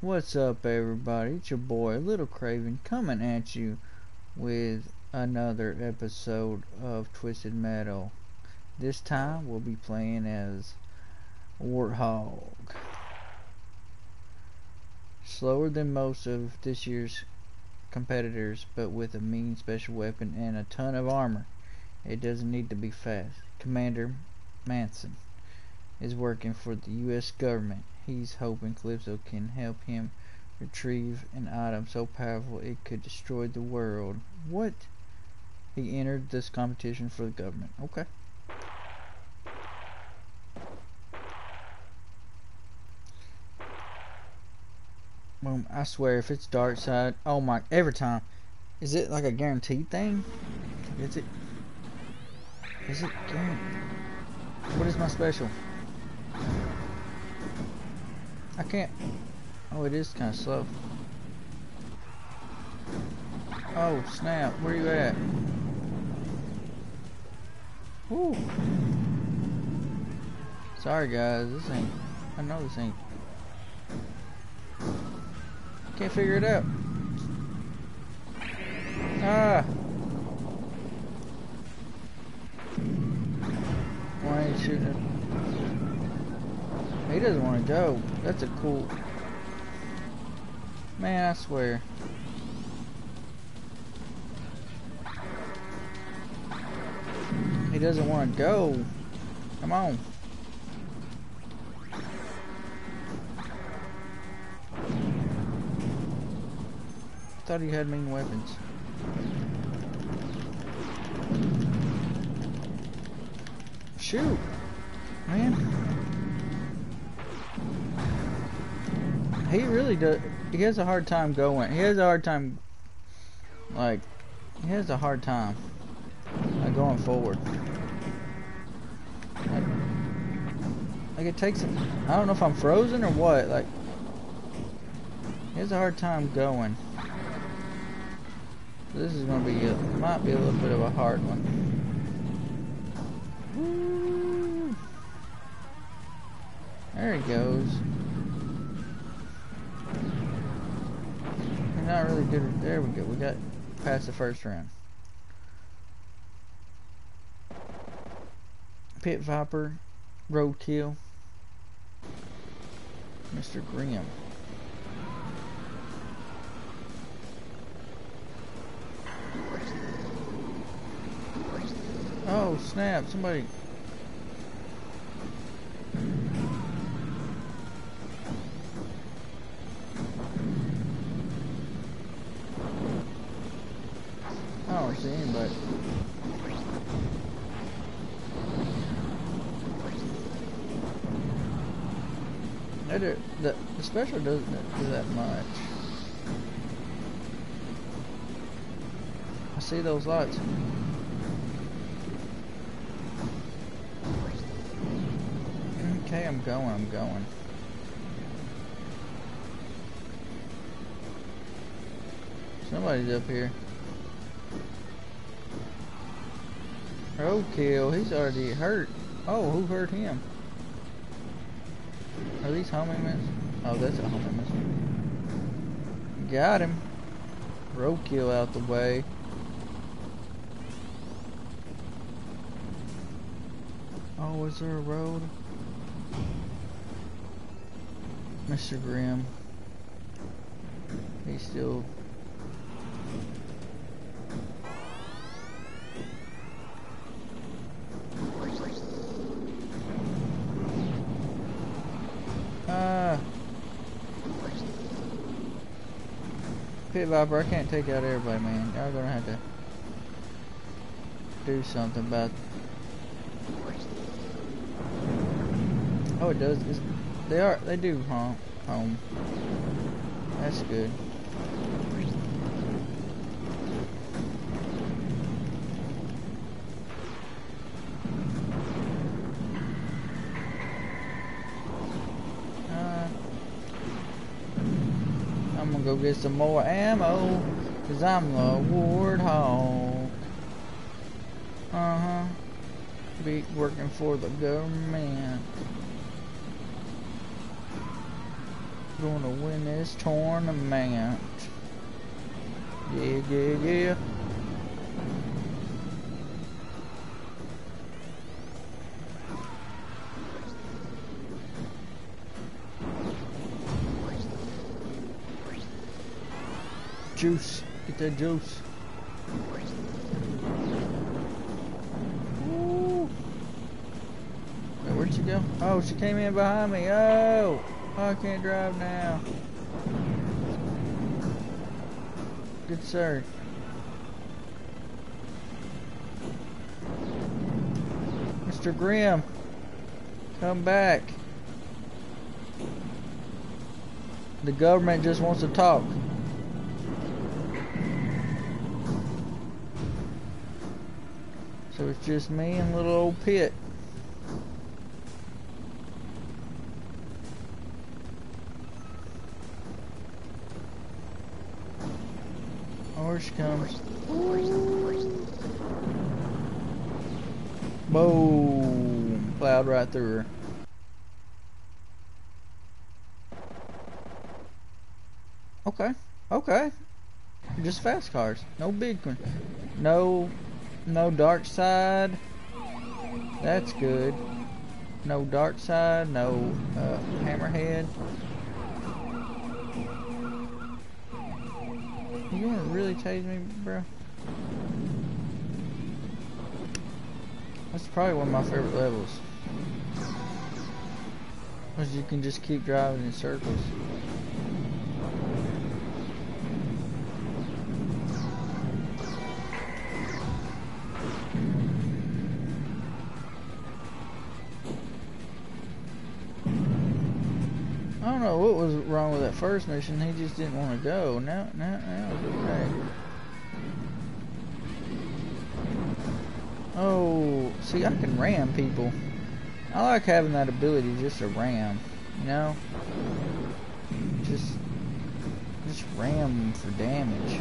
What's up, everybody? It's your boy Little Craven coming at you with another episode of Twisted Metal. This time we'll be playing as Warthog. Slower than most of this year's competitors, but with a mean special weapon and a ton of armor. It doesn't need to be fast. Commander Mason is working for the U.S. government. He's hoping Calypso can help him retrieve an item so powerful it could destroy the world. What? He entered this competition for the government. Okay. Boom. I swear if it's Darkside, oh my, every time. Is it like a guaranteed thing? Is it guaranteed? What is my special? I can't. Oh, it is kind of slow. Oh, snap. Where you at? Whew. Sorry, guys. This ain't. I know this ain't. Can't figure it out. Ah. Why ain't shooting? He doesn't want to go. That's a cool... Man, I swear. He doesn't want to go. Come on. Thought he had mean weapons. Shoot. Man. He really does. He has a hard time going. He has a hard time, like, he has a hard time going forward. Like it takes. I don't know if I'm frozen or what. Like, he has a hard time going. So this is gonna be a, might be a little bit of a hard one. Woo. There he goes. Not really good. There we go. We got past the first round. Pit Viper, Roadkill, Mr. Grimm. Oh snap! Somebody. But the special doesn't do that much. I see those lights. Okay, I'm going. Somebody's up here. Roadkill, he's already hurt. Oh, who hurt him? Are these homies? Oh, that's a homie. Got him. Roadkill out the way. Oh, is there a road? Mr. Grimm. He's still... Pit Viper, I can't take out everybody, man. Y'all gonna have to do something about it. Oh, it does. It's, they do home. That's good. Go get some more ammo, cause I'm the Warthog. Be working for the government. gonna win this tournament. Yeah, yeah, yeah. Juice, get that juice. Ooh. Wait, where'd she go? Oh, she came in behind me. Oh, I can't drive now. Good sir. Mr. Grimm, come back. The government just wants to talk. So it's just me and little old Pit. Oh, here she comes. Boom! Plowed right through her. Okay, okay. Just fast cars. No big one. No Darkside. That's good. No Darkside. No Hammerhead. You wanna really chase me, bro? That's probably one of my favorite levels. Cause you can just keep driving in circles. What was wrong with that first mission? He just didn't want to go. Now it's okay. Oh, see, I can ram people. I like having that ability just to ram, you know? Just ram for damage.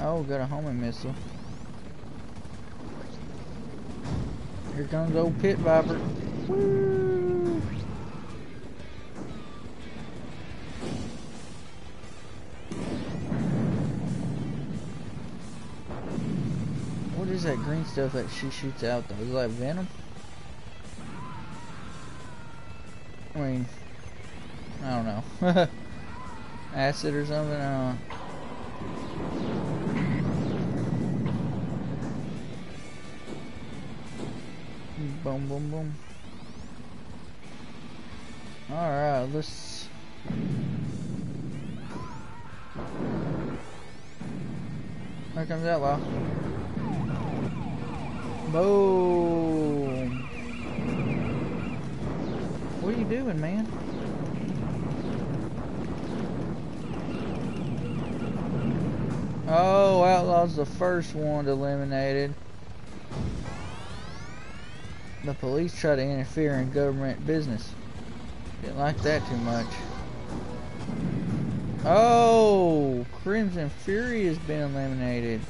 Oh, got a homing missile. Here comes old Pit Viper. Woo! What is that green stuff that she shoots out though? Is it like venom? I mean, I don't know. Acid or something? I don't know. Boom, boom, boom. Alright, let's... Here comes Outlaw. Boom! What are you doing, man? Oh, Outlaw's the first one eliminated. The police try to interfere in government business. Didn't like that too much. Oh, Crimson Fury has been eliminated.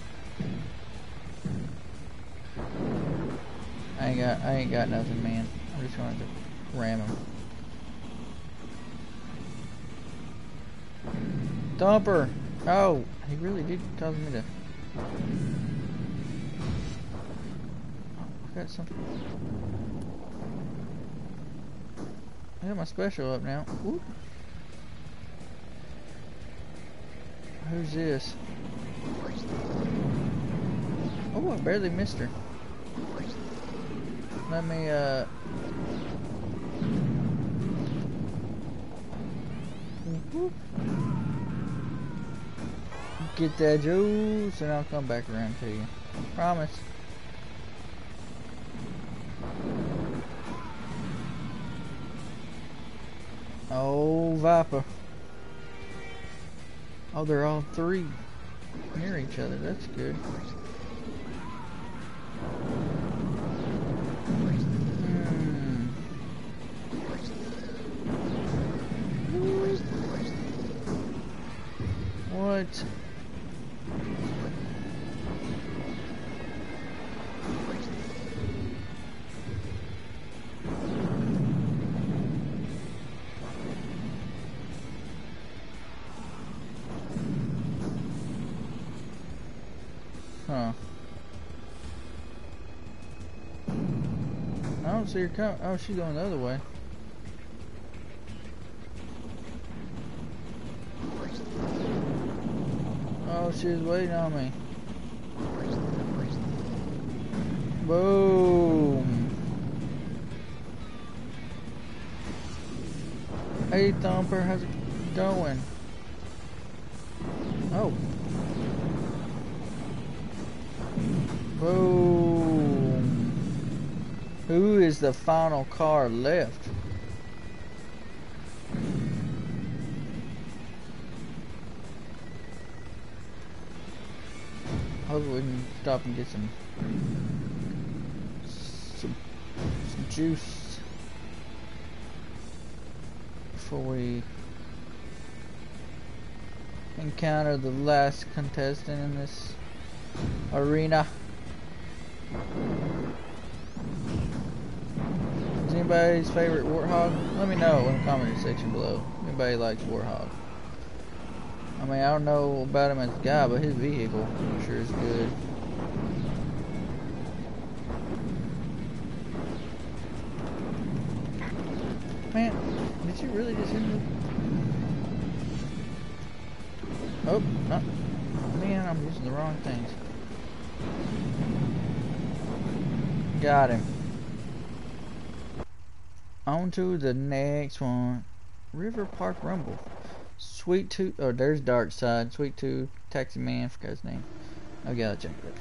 I ain't got nothing, man. I'm just trying to ram him. Thumper. Oh, he really did cause me to. Got something. I got my special up now. Whoop. Who's this? Oh, I barely missed her. Let me, whoop. Get that juice and I'll come back around to you. Promise. Oh, Viper. Oh, they're all three near each other. That's good. What? Huh. I don't see her coming. Oh, she's going the other way. Oh, she's waiting on me. Boom. Hey, Thumper, how's it going? Oh. Boom. Who is the final car left? Hopefully we can stop and get some juice before we encounter the last contestant in this arena. Is anybody's favorite Warthog? Let me know in the comment section below. Anybody likes Warthog? I mean, I don't know about him as a guy, but his vehicle sure is good. Man, did you really just hit me? Oh, no. Man, I'm using the wrong things. Got him. On to the next one. River Park Rumble. Sweet Tooth. Oh, there's Darkside. Sweet Tooth. Taxi Man. Forgot his name. I gotta check it.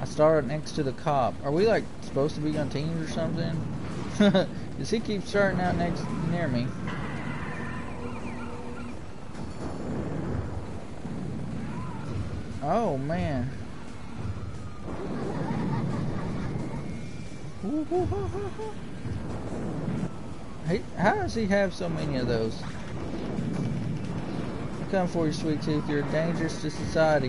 I started next to the cop. Are we like supposed to be on teams or something? Does he keep starting out next near me? Oh man. How does he have so many of those? I come for you, Sweet Tooth. You're dangerous to society.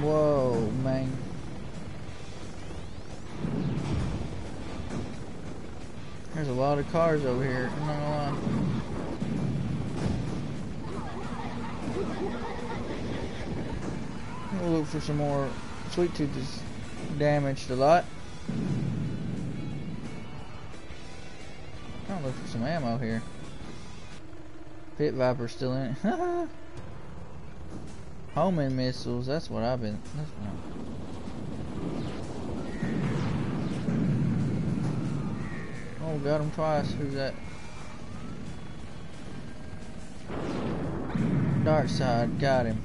Whoa, man. There's a lot of cars over here. I'm not gonna lie. We'll look for some more. Sweet Tooth is damaged a lot. I'll look for some ammo here. Pit Viper still in it. Homing missiles, that's what I've been. That's what oh, got him twice. Who's that? Darkside, got him.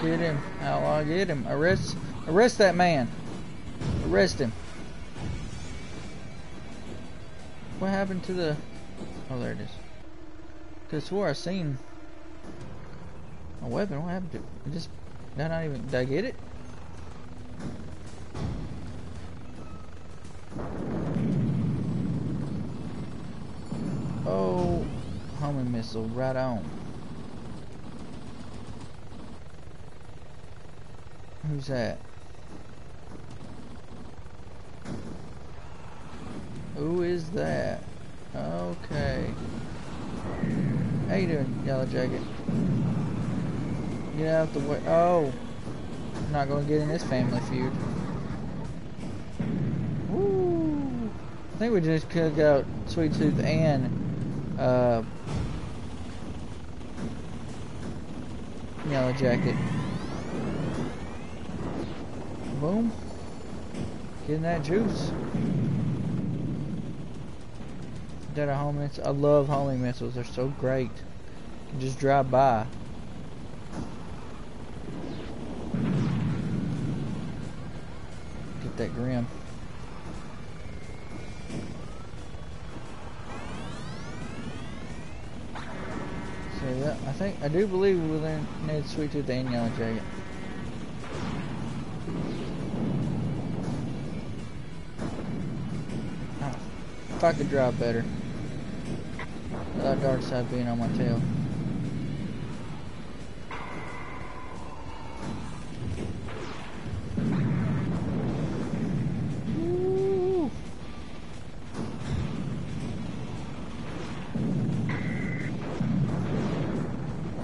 Get him, Outlaw, get him. Arrest that man. Arrest him. What happened to the... Oh, there it is. Could have swore I seen a weapon. What happened to it? It just... Did I not even... Did I get it? Oh, homing missile, right on. Who's that? Who is that? Okay. How you doing, Yellow Jacket? Get out the way. Oh, I'm not gonna get in this family feud. Woo! I think we just cooked out Sweet Tooth and Yellow Jacket. Boom. Getting that juice. Dead of homing missiles. I love homing missiles. They're so great. You can just drive by. Get that Grimm. Yeah, I do believe we will need Sweet Tooth and Yellow Jacket. Ah, if I could drive better. Without Darkside being on my tail.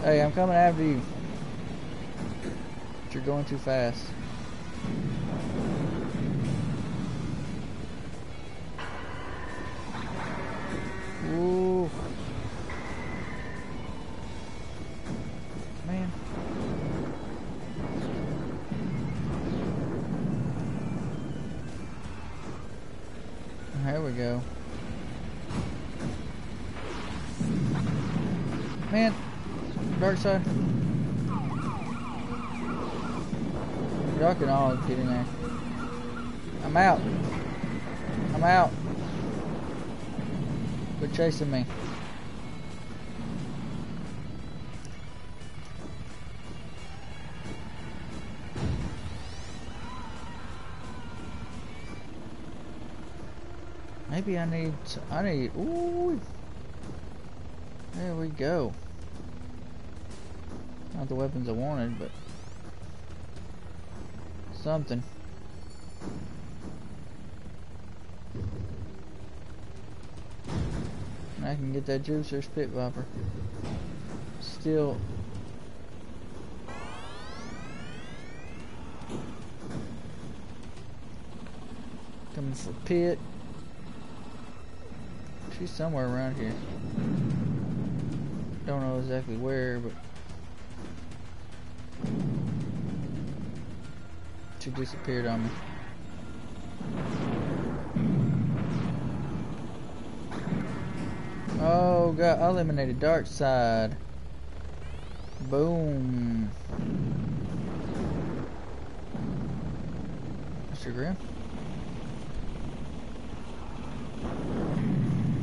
Hey, I'm coming after you. But you're going too fast. Ooh. Man. There we go. Man. Darkside. Y'all can all get in there. I'm out. I'm out. Quit chasing me. Maybe I need, ooh. There we go. Not the weapons I wanted, but something. And I can get that juicer's Pit Viper. Still. Coming for Pit. She's somewhere around here. Don't know exactly where, but. She disappeared on me. Oh god, I eliminated Darkside. Boom. Mr. Grimm?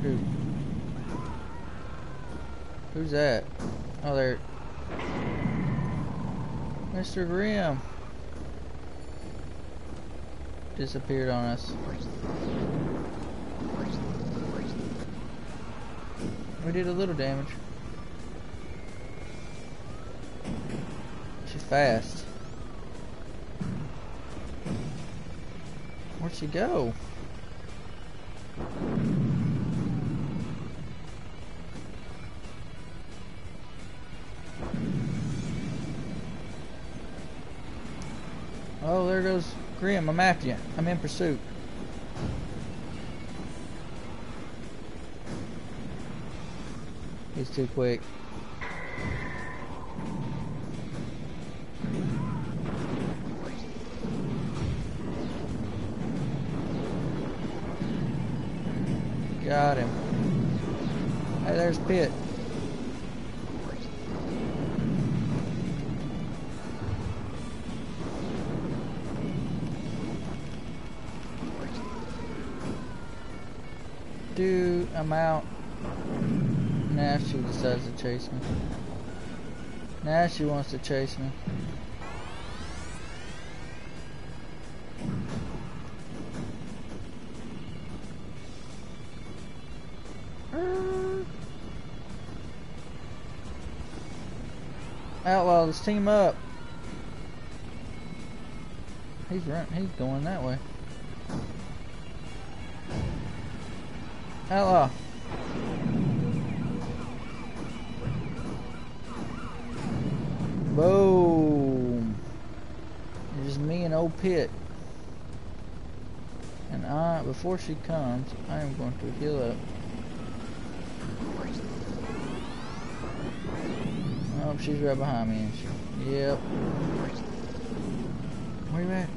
Who? Who's that? Oh, there. Mr. Grimm disappeared on us. We did a little damage. She's fast. Where'd she go? Oh, there goes Grimm. I'm after you. I'm in pursuit. He's too quick. Got him. Hey, there's Pit. Dude, I'm out. Now she decides to chase me. Now she wants to chase me. Outlaw, let's team up. He's going that way. Outlaw. Boom. It's just me and old Pit. And before she comes, I am going to heal up. Oh, she's right behind me, isn't she? Yep. Where you at?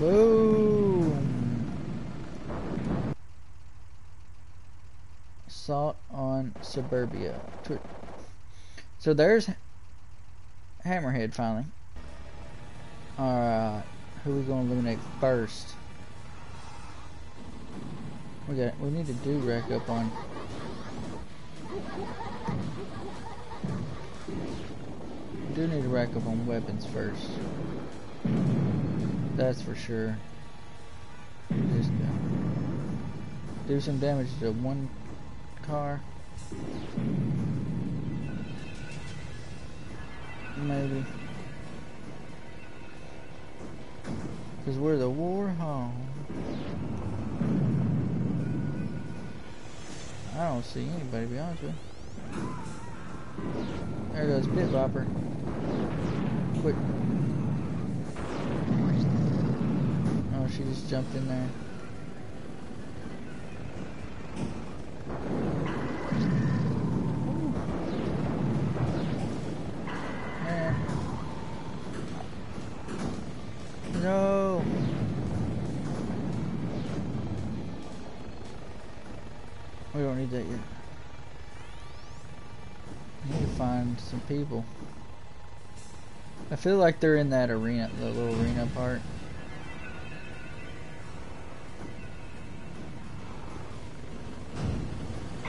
Boom. Assault on Suburbia. So there's Hammerhead finally. Alright, who are we gonna eliminate first? We need to do rack up on I do need to rack up on weapons first. That's for sure. Just do some damage to one car. Maybe. Because we're the Warthog. I don't see anybody, to be honest with you. There goes Pit Viper. Quick. Oh, she just jumped in there. Some people. I feel like they're in that arena, the little arena part.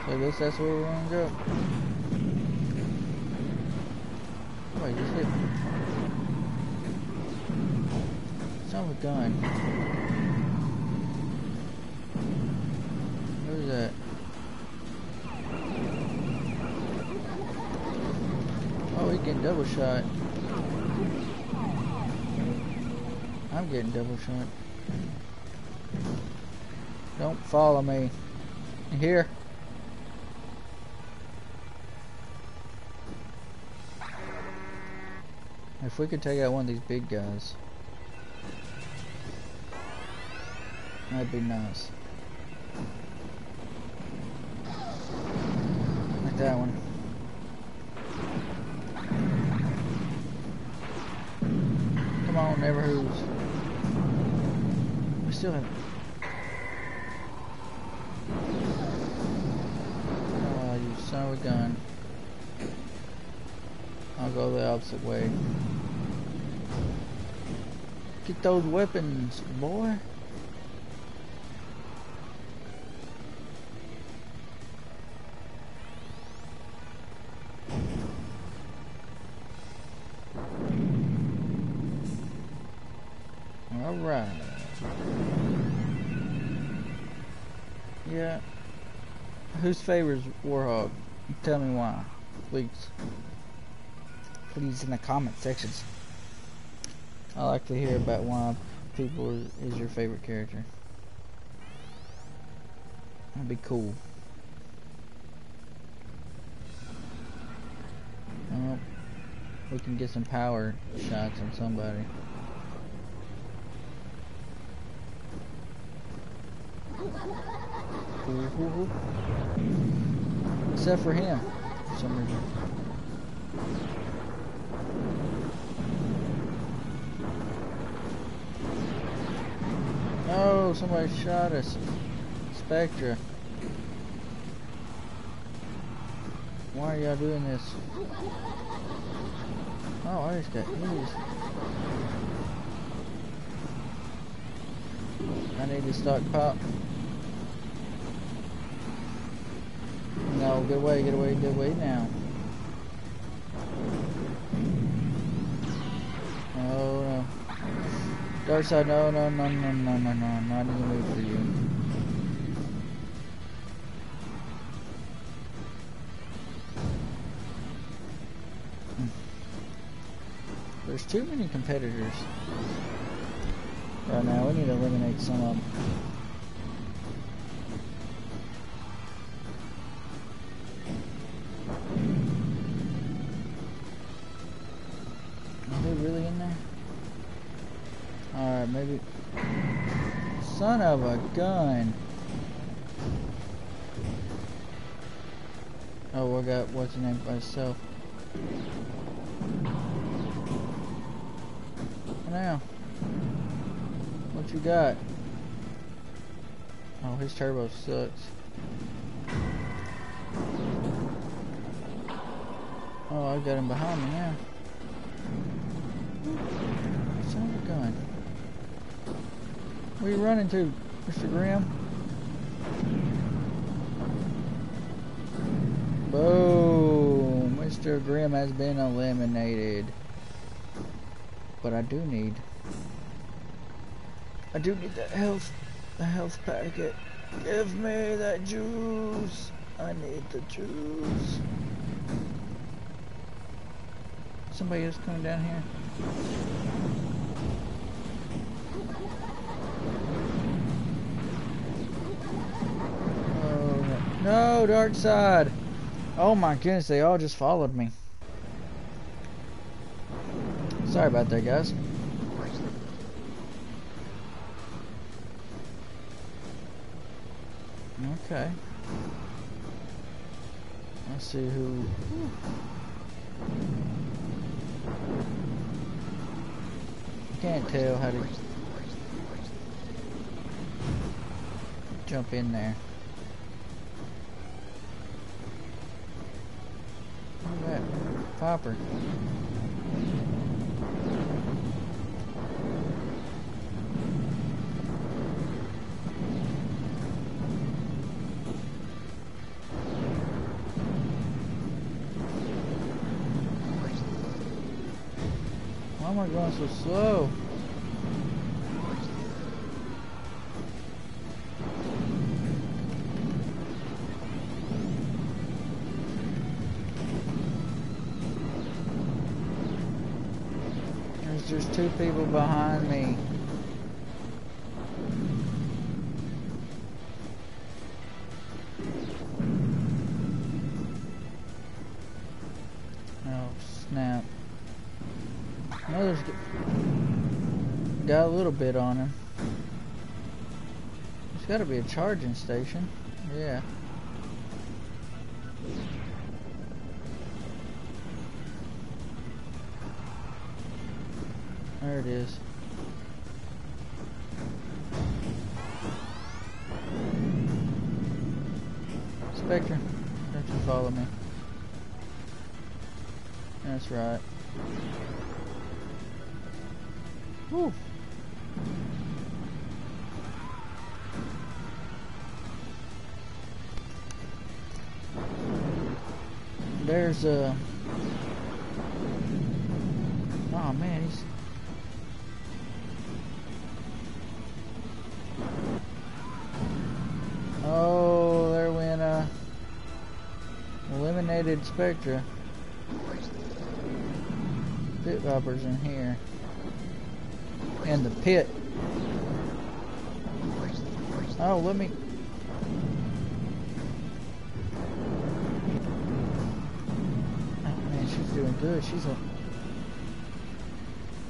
So I guess that's where we're gonna go. Wait, just hit me. Son of a gun. Who's that? Getting double shot. I'm getting double shot. Don't follow me. Here. If we could take out one of these big guys, that'd be nice. Like that one. Never who's. We still have. Oh, you son of a gun. I'll go the opposite way. Get those weapons, boy. Whose favors Warthog? Tell me why, please. Please in the comment sections. I like to hear about why people is your favorite character. That'd be cool. Well, we can get some power shots on somebody. Ooh. Except for him, for some reason. Oh, somebody shot us. Spectre. Why are y'all doing this? Oh, I just got used. I need to stockpile. No, get away now. Oh no. Darkside, no, I'm not in the mood for you. There's too many competitors right now, we need to eliminate some of them. Son of a gun. Oh, I got what's the name by itself. Now, what you got? Oh, his turbo sucks. Oh, I got him behind me now. Son of a gun. Where are you running to, Mr. Grimm? Boom! Mr. Grimm has been eliminated. But I do need that health. The health packet. Give me that juice. I need the juice. Somebody else coming down here? Oh, no, Darkside! Oh my goodness, they all just followed me. Sorry about that, guys. Okay. Let's see who. Can't tell how to jump in there. Look at that popper. Why am I going so slow? There's just two people behind me. Oh, snap. Another's got a little bit on him. There's got to be a charging station. Yeah. There it is. Spectre, don't you follow me. That's right. Woo. There's a... Oh man, he's... Oh, there went a... Eliminated Spectre. Pit Viper's in here. In the pit. Oh, let me. Oh man, she's doing good. She's a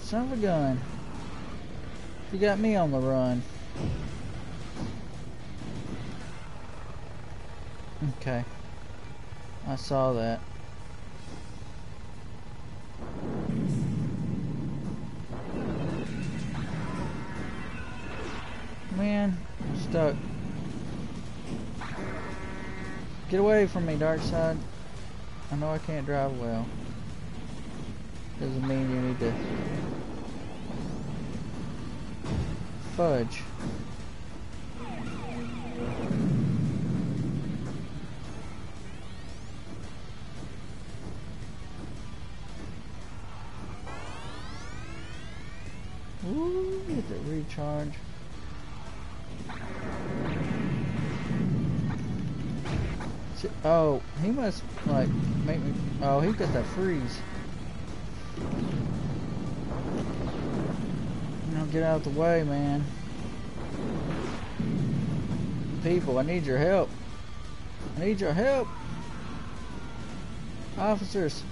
son of a gun. She got me on the run. Okay, I saw that. Man, I'm stuck. Get away from me, Darkside. I know I can't drive well. Doesn't mean you need to... Fudge. Ooh, get that recharge. Oh, he must, like, make me... Oh, he got that freeze. Now get out of the way, man. People, I need your help. I need your help. Officers.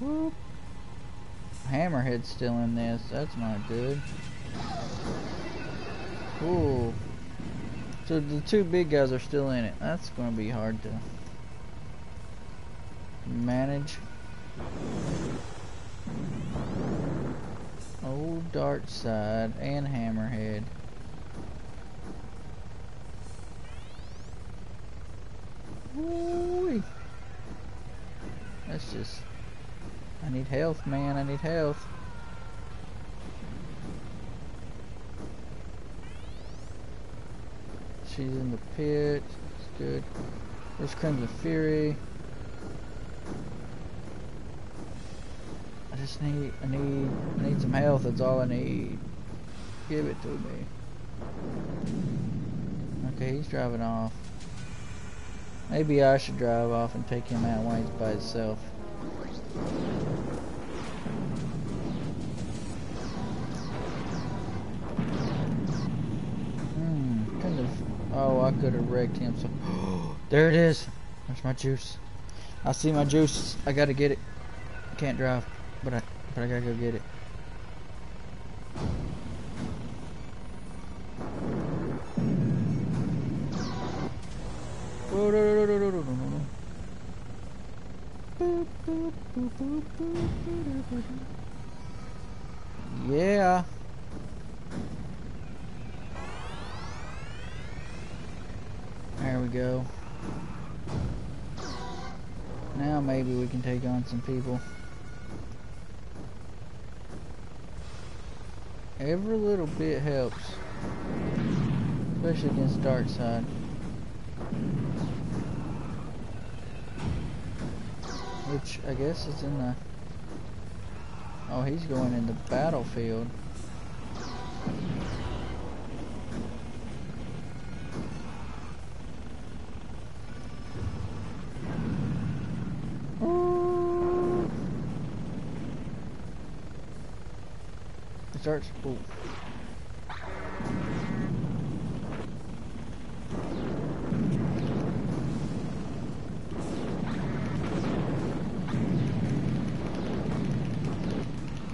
Whoop. Hammerhead's still in this. That's not good. Ooh. So the two big guys are still in it. That's going to be hard to manage. Old Darkside and Hammerhead. Ooh. That's just... I need health, man. I need health. She's in the pit. That's good. There's Crimson Fury. I just need, I need some health. That's all I need. Give it to me. Okay, he's driving off. Maybe I should drive off and take him out when he's by himself. Oh, I could have wrecked him. So there it is. There's my juice. I see my juice. I gotta get it. I can't drive, but I gotta go get it. Yeah. There we go. Now maybe we can take on some people. Every little bit helps. Especially against Darkside. Which I guess is in the... Oh, he's going in the battlefield. Ooh.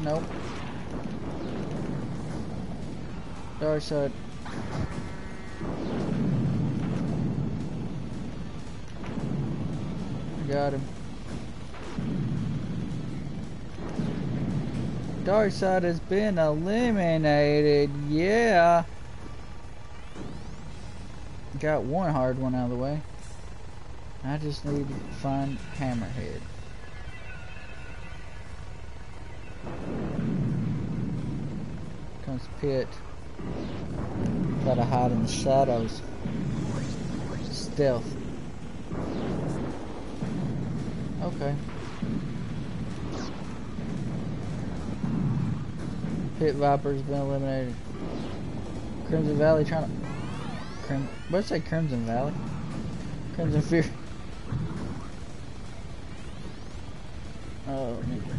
Nope. Darkside. Got him. Darkside has been eliminated, yeah! Got one hard one out of the way. I just need to find Hammerhead. Comes Pit. Gotta hide in the shadows. Stealth. Okay. Pit Viper's been eliminated. Crimson Valley trying to... What'd I say, Crimson Valley? Crimson Fury. Oh, okay.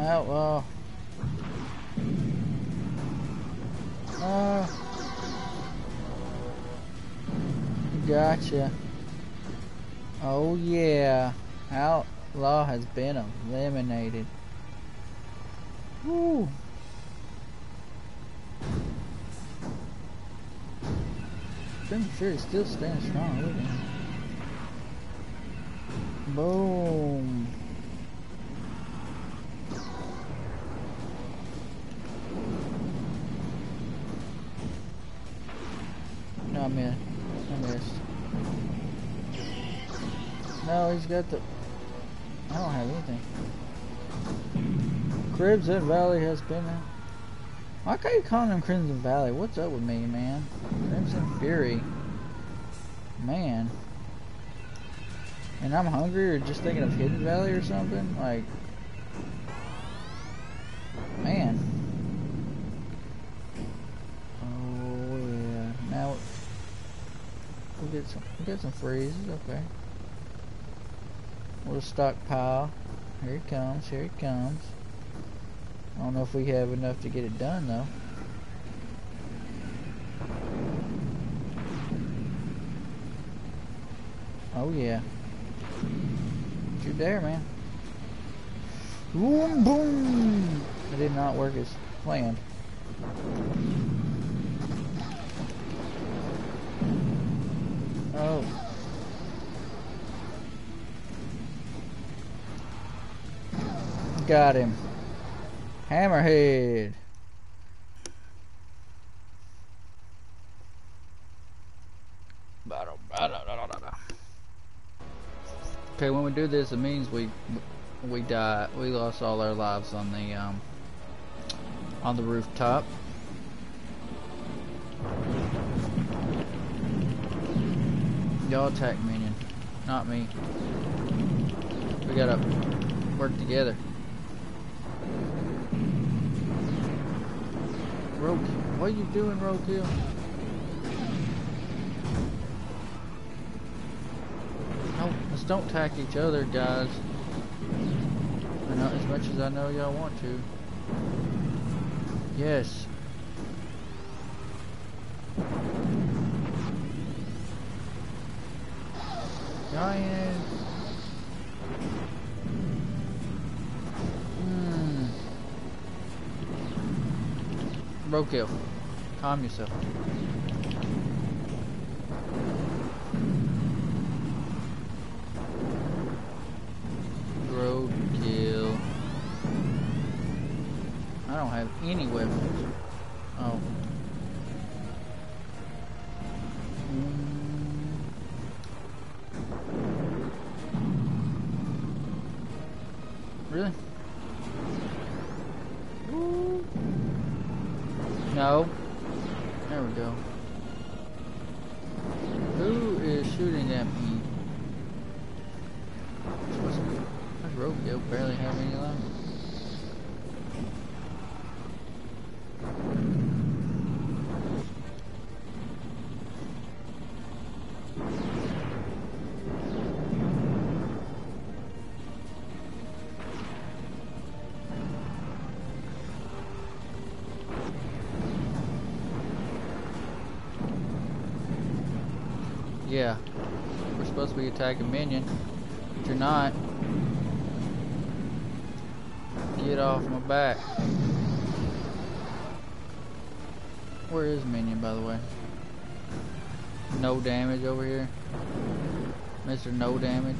Outlaw. Gotcha. Oh yeah, Outlaw has been eliminated. Woo. Crimson Fury still standing strong, look at him. Boom. No, I'm in. I missed. No, he's got the... I don't have anything. Crimson Valley has been... Why can't you call him Crimson Valley? What's up with me, man? Crimson Fury. Man. And I'm hungry or just thinking of Hidden Valley or something? Like... Man. Oh, yeah. Now... We'll get some freezes, okay. We'll stockpile. Here he comes, here he comes. I don't know if we have enough to get it done though. Oh yeah. Don't you dare, man. Boom, boom! It did not work as planned. Oh. Got him. Hammerhead. Okay, when we do this, it means we we died. We lost all our lives on the rooftop. Y'all attack Minion, not me. We gotta work together. Roadkill, what are you doing, Roadkill? No, let's don't attack each other, guys. I know, as much as I know y'all want to. Yes. Giant. Roadkill, calm yourself. Roadkill. I don't have any weapons. Oh. Really? No. There we go. Who is shooting at me? That's Roadkill, barely have any left. Yeah, we're supposed to be attacking Minion, but you're not. Get off my back. Where is Minion, by the way? No damage over here. Mr. No Damage.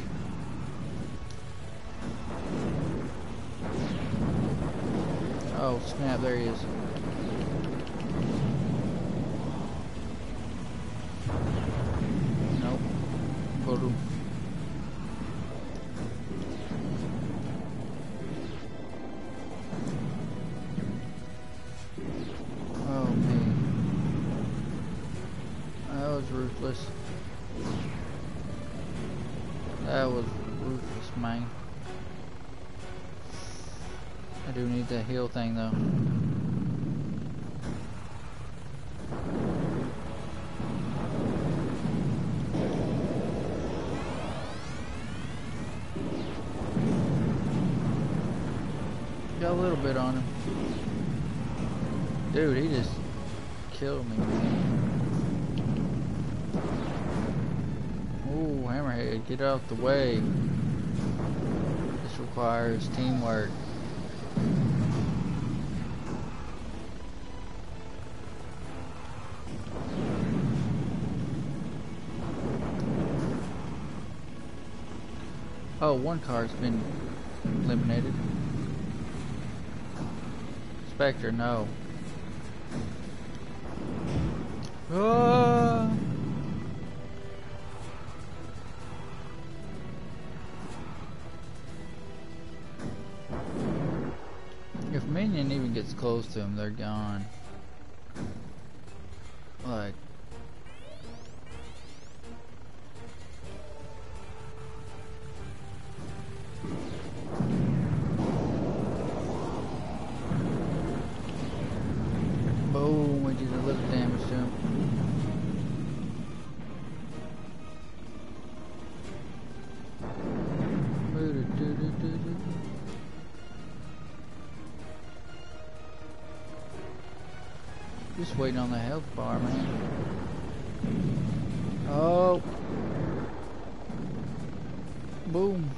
Oh, snap, there he is. That was ruthless, man. I do need that heal thing though. Got a little bit on him. Dude, he just killed me, man. Ooh, Hammerhead, get out the way. This requires teamwork. Oh, one car's been eliminated. Spectre, no. Oh! Minion even gets close to him, they're gone. Like, boom, we did a little damage to him. Just waiting on the health bar, man. Oh. Boom.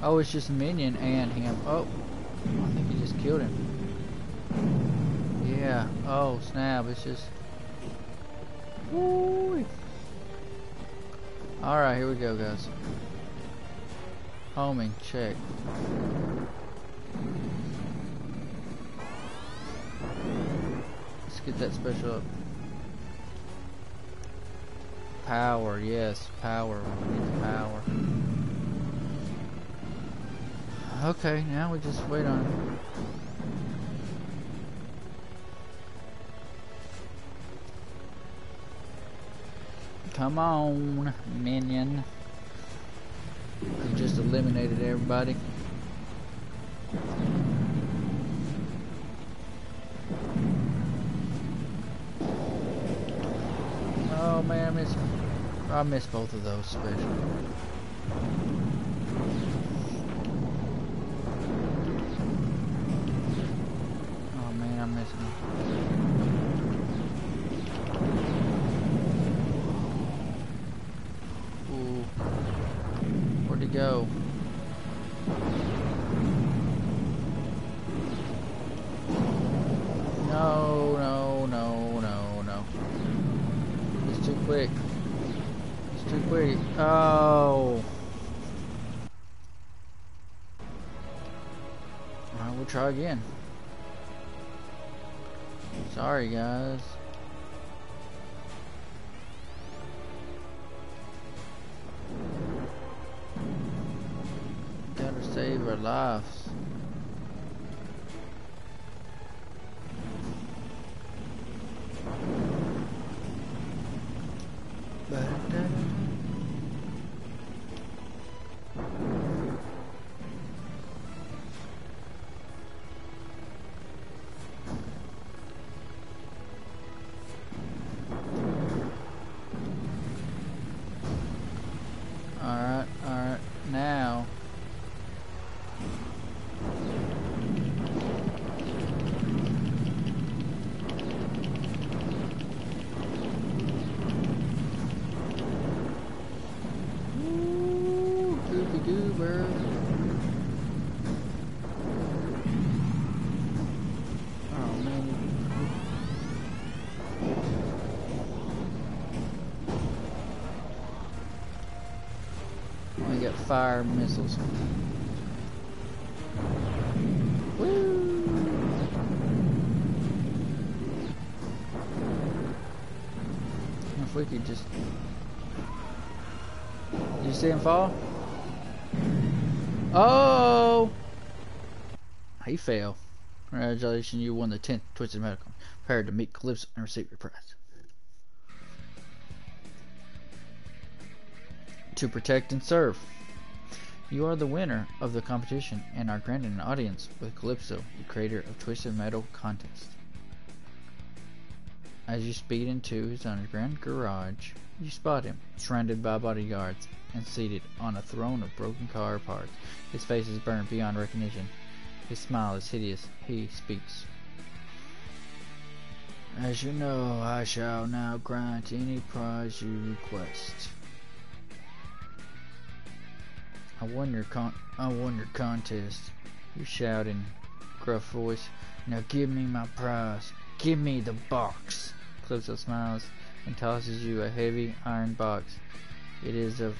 Oh, it's just Minion and him. Oh. I think he just killed him. Yeah. Oh, snap. It's just... Woo. Alright, here we go, guys. Homing check. Get that special up. Power, yes, power. We need power. Okay, now we just wait on it. Come on, minion. You just eliminated everybody. Oh man, I miss both of those special. Oh man, I miss them. Ooh, where'd he go? No, no, no, no, no. It's too quick. It's too quick. Oh. Alright, we'll try again. Sorry, guys. Gotta save our lives. Alright, now. Ooh, goopy goober. Oh man. We got fire missiles. If we could just... Did you see him fall? Oh! He fell. Congratulations, you won the 10th Twisted Metal. Prepared to meet Calypso and receive your prize. To protect and serve. You are the winner of the competition and are granted an audience with Calypso, the creator of Twisted Metal Contest. As you speed into his underground garage, you spot him, surrounded by bodyguards and seated on a throne of broken car parts. His face is burned beyond recognition. His smile is hideous. He speaks. As you know, I shall now grant any prize you request. I won your contest. You shout in a gruff voice. Now give me my prize. Give me the box. Calypso smiles and tosses you a heavy iron box. It is a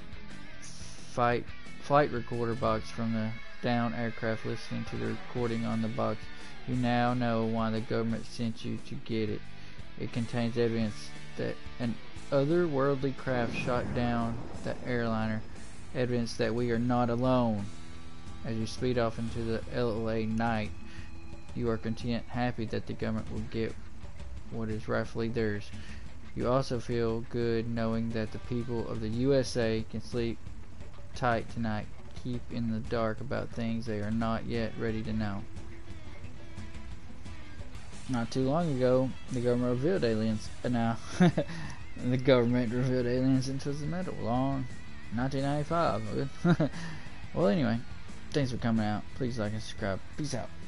flight recorder box from the downed aircraft. Listening to the recording on the box, you now know why the government sent you to get it. It contains evidence that an otherworldly craft shot down the airliner. Evidence that we are not alone. As you speed off into the LA night, you are content, happy that the government will get what is rightfully theirs. You also feel good knowing that the people of the USA can sleep tight tonight, keep in the dark about things they are not yet ready to know. Not too long ago, the government revealed aliens. The government revealed aliens and Twisted Metal. Long 1995. Well, anyway, thanks for coming out. Please like and subscribe. Peace out.